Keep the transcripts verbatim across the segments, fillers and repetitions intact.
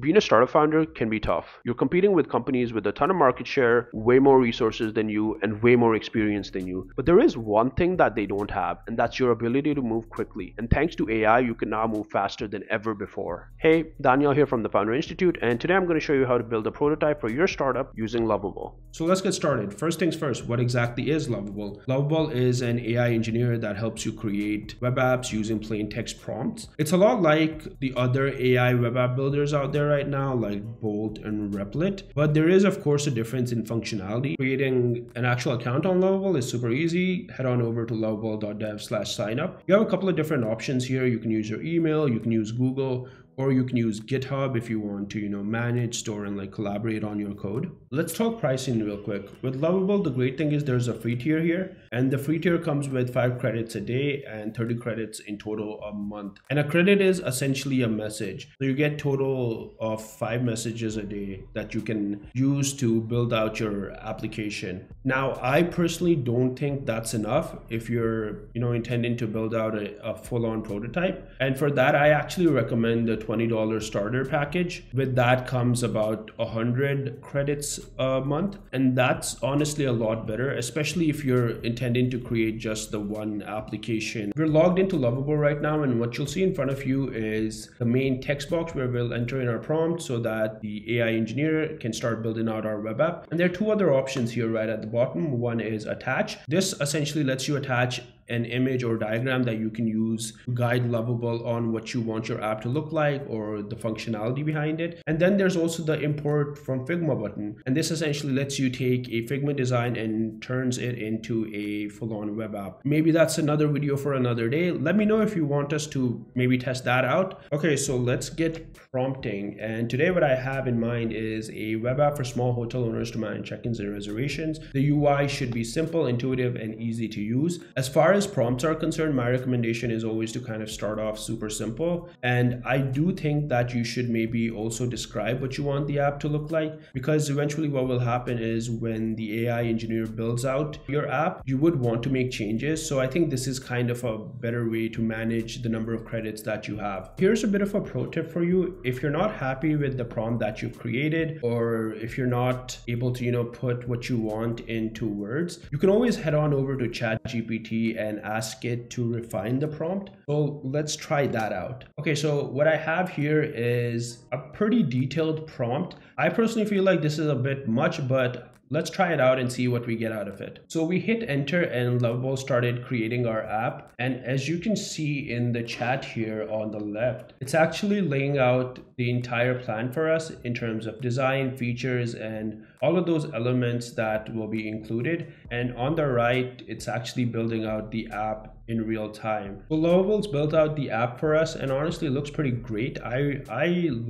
Being a startup founder can be tough. You're competing with companies with a ton of market share, way more resources than you, and way more experience than you. But there is one thing that they don't have, and that's your ability to move quickly. And thanks to A I, you can now move faster than ever before. Hey, Daniel here from the Founder Institute, and today I'm going to show you how to build a prototype for your startup using Lovable. So let's get started. First things first, what exactly is Lovable? Lovable is an A I engineer that helps you create web apps using plain text prompts. It's a lot like the other A I web app builders out there right now, like Bolt and Replit, but there is of course a difference in functionality. Creating an actual account on Lovable is super easy. Head on over to lovable dot dev slash sign up. You have a couple of different options here. You can use your email, you can use Google, or you can use GitHub if you want to, you know, manage, store, and like collaborate on your code. Let's talk pricing real quick. With Lovable, the great thing is there's a free tier here, and the free tier comes with five credits a day and thirty credits in total a month. And a credit is essentially a message. So you get total of five messages a day that you can use to build out your application. Now, I personally don't think that's enough if you're, you know, intending to build out a, a full-on prototype. And for that, I actually recommend the twenty dollar starter package. With that comes about one hundred credits a month, and that's honestly a lot better, especially if you're intending to create just the one application. We're logged into Lovable right now, and what you'll see in front of you is the main text box where we'll enter in our prompt so that the A I engineer can start building out our web app. And there are two other options here right at the bottom. One is attach. This essentially lets you attach an image or diagram that you can use to guide Lovable on what you want your app to look like or the functionality behind it. And then there's also the import from Figma button. And this essentially lets you take a Figma design and turns it into a full-on web app. Maybe that's another video for another day. Let me know if you want us to maybe test that out. Okay, so let's get prompting. And today what I have in mind is a web app for small hotel owners to manage check-ins and reservations. The U I should be simple, intuitive, and easy to use. As far as As prompts are concerned, my recommendation is always to kind of start off super simple, and I do think that you should maybe also describe what you want the app to look like, because eventually what will happen is when the A I engineer builds out your app, you would want to make changes. So I think this is kind of a better way to manage the number of credits that you have. Here's a bit of a pro tip for you. If you're not happy with the prompt that you've created, or if you're not able to, you know, put what you want into words, you can always head on over to ChatGPT and and ask it to refine the prompt. So let's try that out. Okay, so what I have here is a pretty detailed prompt. I personally feel like this is a bit much, but let's try it out and see what we get out of it. So we hit enter and Lovable started creating our app. And as you can see in the chat here on the left, it's actually laying out the entire plan for us in terms of design, features, and all of those elements that will be included. And on the right, it's actually building out the app in real time. So Lovable's built out the app for us, and honestly it looks pretty great. I, I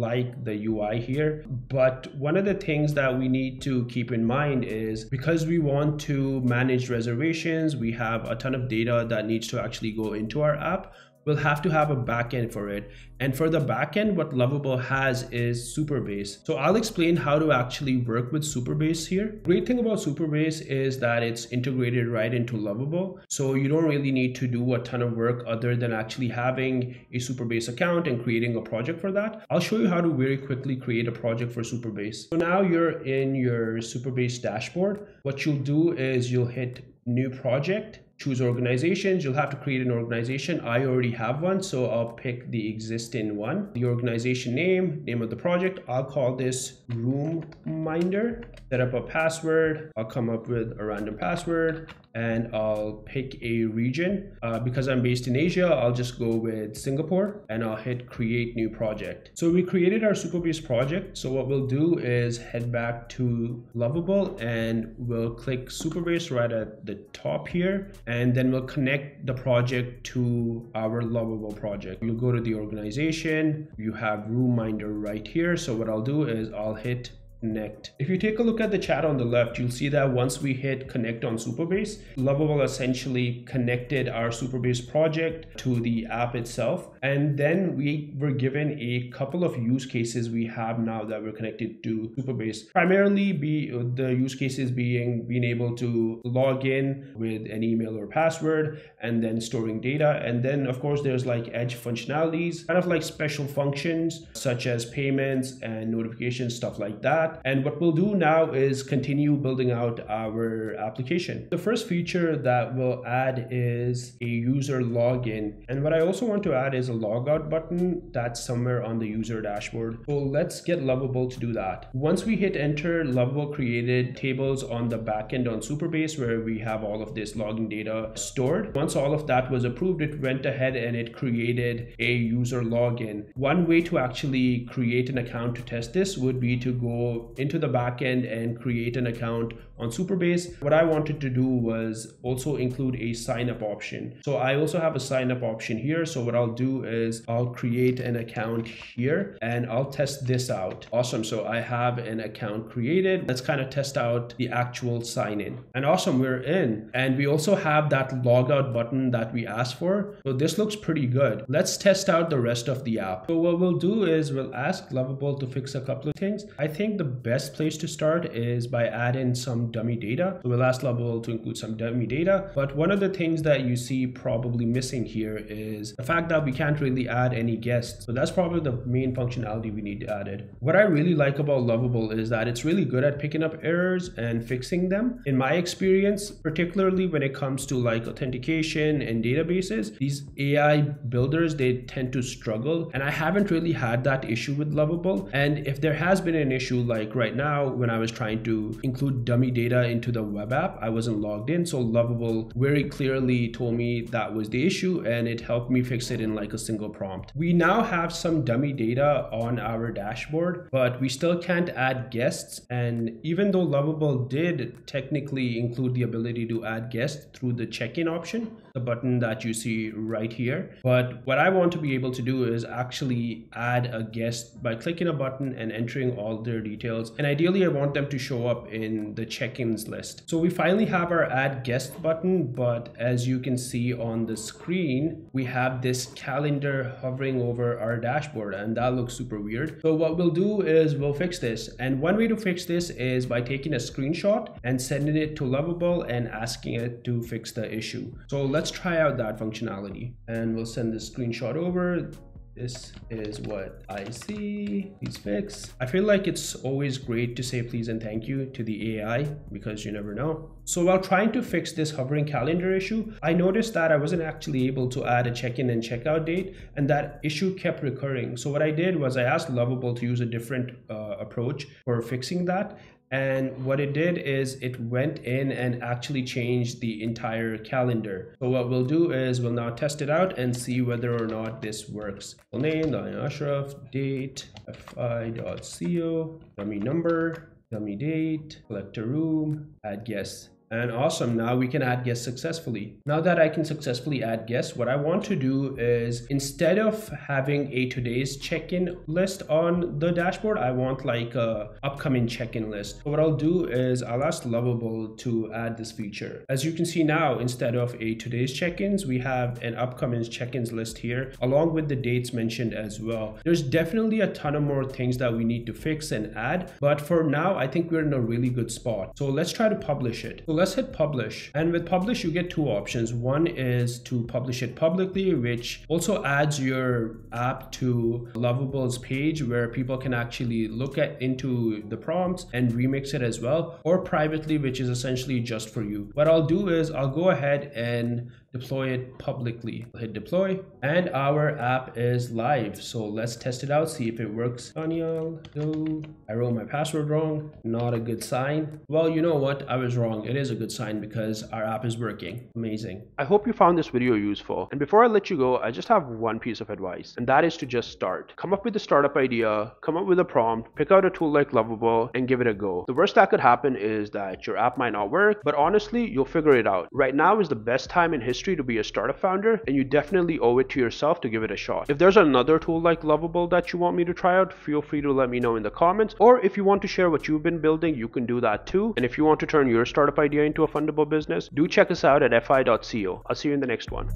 like the U I here, but one of the things that we need to keep in mind is because we want to manage reservations, we have a ton of data that needs to actually go into our app. We'll have to have a backend for it. And for the backend, what Lovable has is Supabase. So I'll explain how to actually work with Supabase here. Great thing about Supabase is that it's integrated right into Lovable. So you don't really need to do a ton of work other than actually having a Supabase account and creating a project for that. I'll show you how to very quickly create a project for Supabase. So now you're in your Supabase dashboard. What you'll do is you'll hit new project. Choose organizations. You'll have to create an organization. I already have one, so I'll pick the existing one. The organization name, name of the project. I'll call this Room Minder. Set up a password. I'll come up with a random password, and I'll pick a region. Uh, because I'm based in Asia, I'll just go with Singapore, and I'll hit create new project. So we created our Supabase project. So what we'll do is head back to Lovable, and we'll click Supabase right at the top here. And then we'll connect the project to our Lovable project. You'll go to the organization. You have Room Minder right here. So what I'll do is I'll hit connect. If you take a look at the chat on the left, you'll see that once we hit connect on Supabase, Lovable essentially connected our Supabase project to the app itself. And then we were given a couple of use cases we have now that we're connected to Supabase. Primarily be the use cases being being able to log in with an email or password and then storing data. And then of course there's like edge functionalities, kind of like special functions such as payments and notifications, stuff like that. And what we'll do now is continue building out our application. The first feature that we'll add is a user login. And what I also want to add is a logout button that's somewhere on the user dashboard. So let's get Lovable to do that. Once we hit enter, Lovable created tables on the backend on Supabase where we have all of this login data stored. Once all of that was approved, it went ahead and it created a user login. One way to actually create an account to test this would be to go into the backend and create an account on Supabase. What I wanted to do was also include a sign up option. So I also have a sign up option here. So what I'll do is I'll create an account here and I'll test this out. Awesome. So I have an account created. Let's kind of test out the actual sign in. And awesome, we're in. And we also have that logout button that we asked for. So this looks pretty good. Let's test out the rest of the app. So what we'll do is we'll ask Lovable to fix a couple of things. I think the best place to start is by adding some dummy data. So we'll ask Lovable to include some dummy data. But one of the things that you see probably missing here is the fact that we can't really add any guests. So that's probably the main functionality we need added. What I really like about Lovable is that it's really good at picking up errors and fixing them. In my experience, particularly when it comes to like authentication and databases, these A I builders, they tend to struggle. And I haven't really had that issue with Lovable. And if there has been an issue, like right now, when I was trying to include dummy data into the web app, I wasn't logged in. So Lovable very clearly told me that was the issue and it helped me fix it in like a single prompt. We now have some dummy data on our dashboard, but we still can't add guests. And even though Lovable did technically include the ability to add guests through the check-in option, the button that you see right here. But what I want to be able to do is actually add a guest by clicking a button and entering all their details. And ideally I want them to show up in the check-ins list. So we finally have our add guest button, but as you can see on the screen, we have this calendar hovering over our dashboard and that looks super weird. So what we'll do is we'll fix this. And one way to fix this is by taking a screenshot and sending it to Lovable and asking it to fix the issue. So let's try out that functionality and we'll send this screenshot over. This is what I see, please fix. I feel like it's always great to say please and thank you to the A I because you never know. So while trying to fix this hovering calendar issue, I noticed that I wasn't actually able to add a check-in and check-out date and that issue kept recurring. So what I did was I asked Lovable to use a different uh, approach for fixing that. And what it did is it went in and actually changed the entire calendar. So what we'll do is we'll now test it out and see whether or not this works. Full name, Ashraf, date, fi dot co, dummy number, dummy date, select a room, add guest. And awesome, now we can add guests successfully. Now that I can successfully add guests, what I want to do is instead of having a today's check-in list on the dashboard, I want like a upcoming check-in list. So what I'll do is I'll ask Lovable to add this feature. As you can see now, instead of a today's check-ins, we have an upcoming check-ins list here, along with the dates mentioned as well. There's definitely a ton of more things that we need to fix and add, but for now, I think we're in a really good spot. So let's try to publish it. Let's hit publish, and with publish you get two options. One is to publish it publicly, which also adds your app to Lovable's page where people can actually look at into the prompts and remix it as well, or privately, which is essentially just for you. What I'll do is I'll go ahead and deploy it publicly. I'll hit deploy and our app is live. So let's test it out, see if it works. I wrote my password wrong, not a good sign. Well, you know what? I was wrong. It is a good sign because our app is working. Amazing. I hope you found this video useful. And before I let you go, I just have one piece of advice, and that is to just start. Come up with a startup idea, come up with a prompt, pick out a tool like Lovable and give it a go. The worst that could happen is that your app might not work, but honestly, you'll figure it out. Right now is the best time in history industry to be a startup founder, and you definitely owe it to yourself to give it a shot. If there's another tool like Lovable that you want me to try out, feel free to let me know in the comments, or if you want to share what you've been building, you can do that too. And if you want to turn your startup idea into a fundable business, do check us out at fi dot co. I'll see you in the next one.